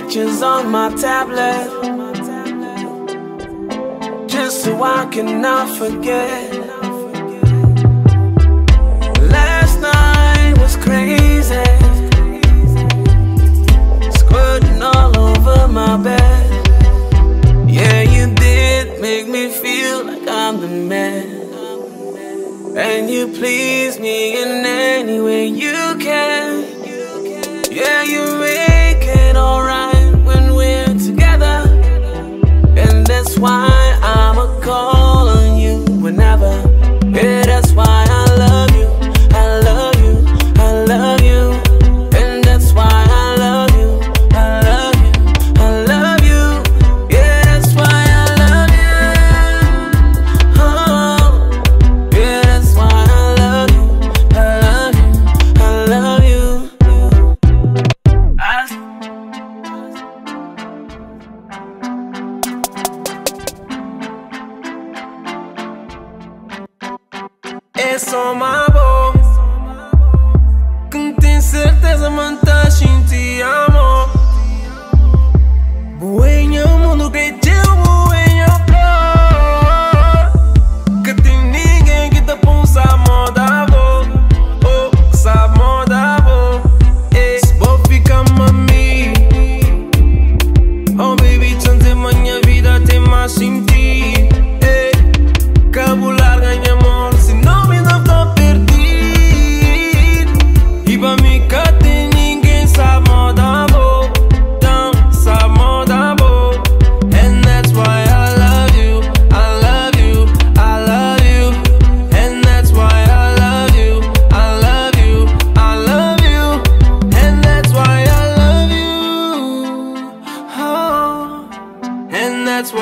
pictures on my tablet, just so I cannot forget. Last night was crazy, squirting all over my bed. Yeah, you did make me feel like I'm the man, and you please me in any way you can. Yeah, you make it alright when we're together, and that's why I'ma call on you whenever. Yeah, that's why I love you, I love you, I love you. And that's why I love you, I love you, I love you. Yeah, that's why I love you, oh. Yeah, that's why I love you, I love you, I love you. It's on my boca. Quem tem certeza mantém sin te amo. Buenho mundo que te amo, buenho flor. Que tem ninguém que te ponsa moda boa, oh sabe moda boa. Se vou ficar mami, oh baby, chante minha vida tem mais sin ti. Cabo larga minha amor. That's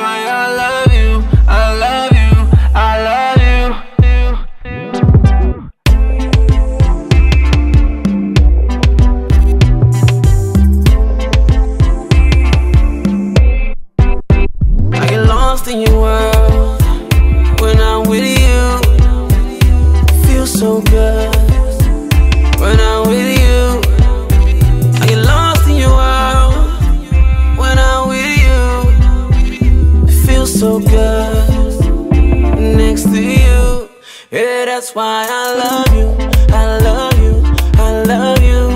why I love you, I love you, I love you.